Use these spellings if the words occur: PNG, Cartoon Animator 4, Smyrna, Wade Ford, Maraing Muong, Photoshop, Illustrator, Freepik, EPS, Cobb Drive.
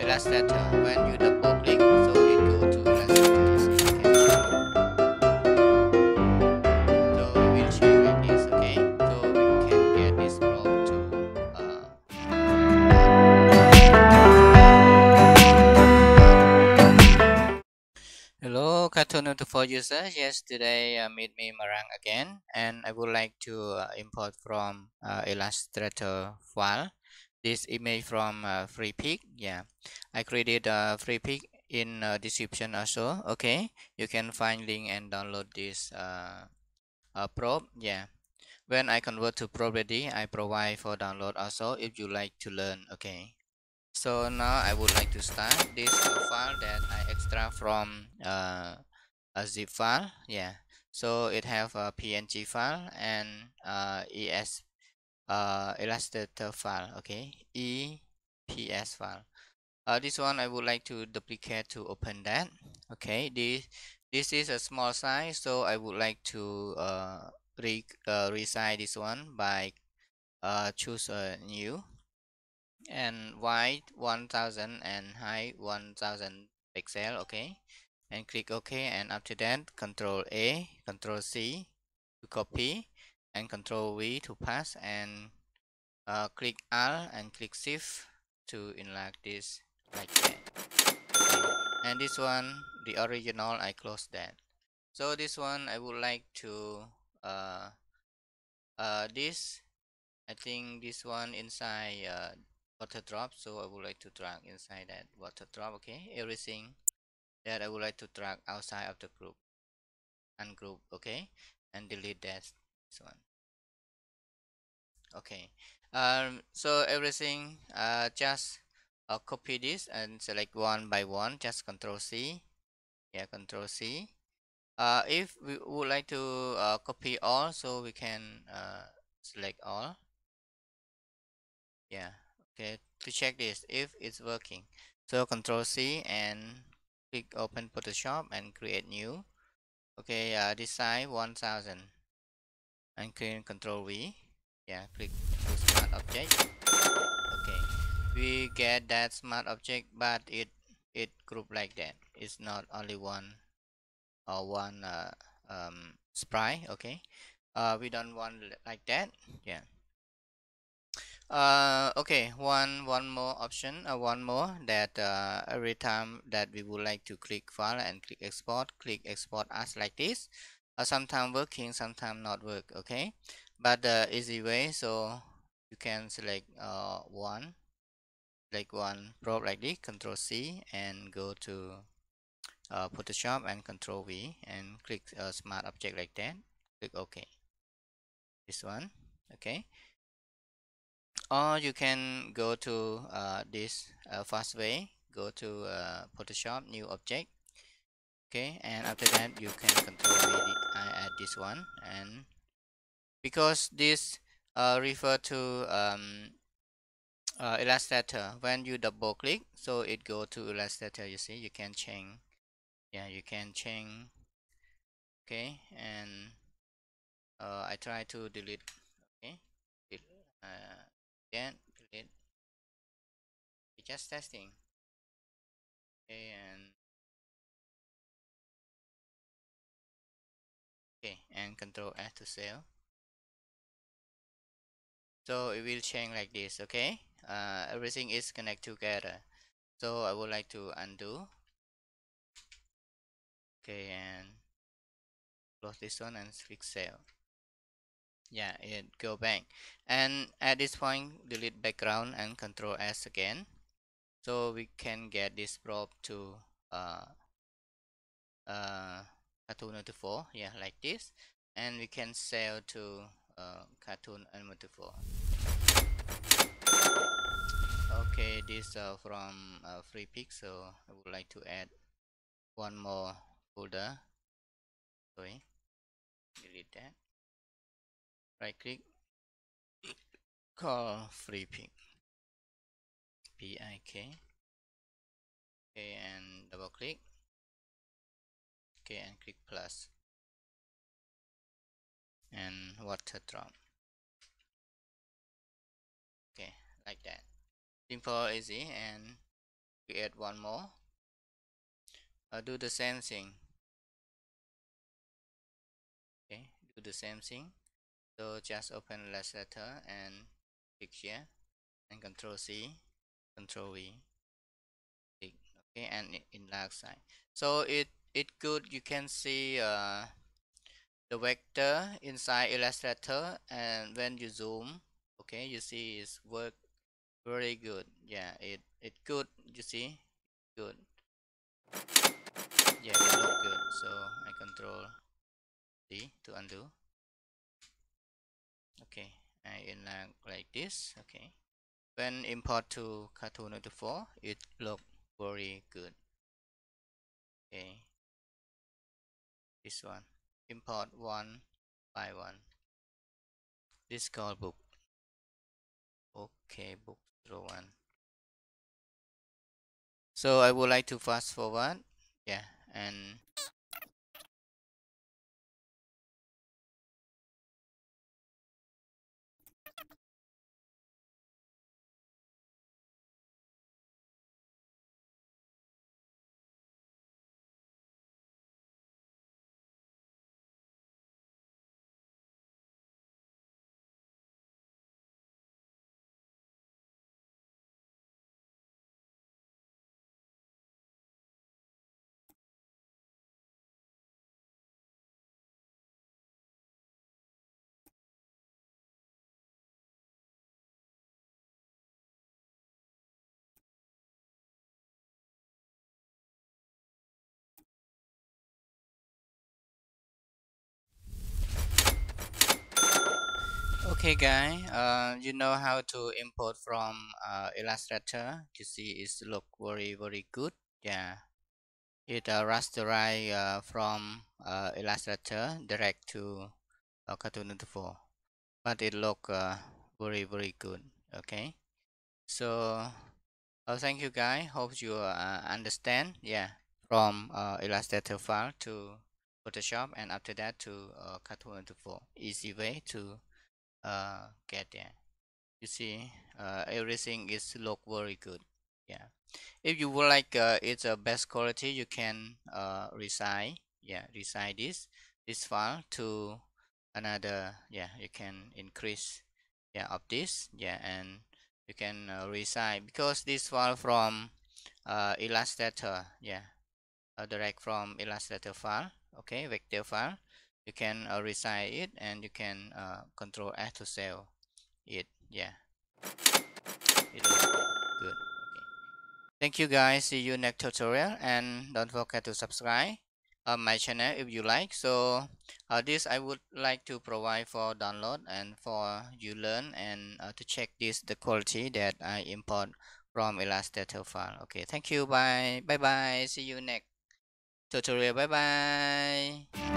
Illustrator. When you double click, so it goes to Illustrator. So we will check like this, okay? So we can get this prompt to Hello, Cartoon Animator 4 users. Yes, today meet me Marang again, and I would like to import from Illustrator file this image from Freepik. Yeah, I created Freepik in description also. Okay, you can find link and download this prop. Yeah, when I convert to prop ready, I provide for download also if you like to learn. Okay, so now I would like to start this file that I extract from a zip file. Yeah, so it have a PNG file and ES. Illustrator file, okay, EPS file. This one I would like to duplicate to open that. Okay, this is a small size, so I would like to resize this one by choose a new and wide 1000 and height 1000 pixel. Okay, and click OK, and after that Control A, Control C to copy, and Control V to pass, and click Alt and click Shift to enlarge this like that. And this one, the original, I close that. So this one I would like to this, I think this one inside water drop, so I would like to drag inside that water drop. Okay, everything that I would like to drag outside of the group, ungroup. Okay, and delete that one. Okay, so everything, just copy this and select one by one, just Control C. Yeah, Control C. If we would like to copy all, so we can select all. Yeah, okay, to check this if it's working, so Control C and click open Photoshop and create new. Okay, design 1000 and click Control V. Yeah, click to smart object. Okay, we get that smart object, but it group like that. It's not only one sprite. Okay, we don't want like that. Yeah. Okay, one more option, one more that every time that we would like to click file and click export as like this. Sometimes working, sometimes not work. Okay, but the easy way, so you can select one prop like this, Control C, and go to Photoshop and Control V and click smart object like that. Click OK, this one. Okay, or you can go to this fast way, go to Photoshop, new object. Okay, and after that you can Control V, I add this one, and because this refer to Illustrator, when you double click, so it go to Illustrator. You see, you can change. Yeah, you can change. Okay, and I try to delete. Okay, then delete. It's just testing. Okay, and okay, and Control S to save. So it will change like this. Okay, everything is connect together. So I would like to undo. Okay, and close this one and click save. Yeah, it go back. And at this point, delete background and Control S again. So we can get this prop to Cartoon Animator 4, yeah, like this, and we can sell to Cartoon Animator 4. Okay, this from Freepik, so I would like to add one more folder. Sorry, delete that. Right click, call Freepik, PIK. Okay, and double click. Okay, and click plus and water drop. Okay, like that, simple, easy, and we add one more. Do the same thing. Okay, do the same thing. So just open Illustrator and click here and Control C, Control V. Click. Okay, and in large size. So it good. You can see the vector inside Illustrator, and when you zoom, okay, you see it's work very good. Yeah, it good. You see, good. Yeah, it look good. So I Control D to undo. Okay, I enlarge like this. Okay, when import to Cartoon Animator 4, it look very good. Okay, this one. Import one by one. This called book. Okay, book row one. So I would like to fast forward. Yeah, and okay guys, you know how to import from Illustrator. You see it's look very good. Yeah, it rasterize from Illustrator direct to Cartoon Animator 4, but it look very good. Okay, so thank you guys, hope you understand. Yeah, from Illustrator file to Photoshop and after that to Cartoon Animator 4, easy way to get there. You see everything is look very good. Yeah, if you would like it's a best quality, you can resize. Yeah, resize this file to another. Yeah, you can increase, yeah, of this. Yeah, and you can resize because this file from Illustrator. Yeah, direct from Illustrator file. Okay, vector file. You can resize it and you can Control S to save it. Yeah, it looks good. Okay. Thank you guys, see you next tutorial, and don't forget to subscribe my channel if you like. So this I would like to provide for download and for you learn and to check this the quality that I import from Illustrator file. Okay, thank you, bye, see you next tutorial, bye.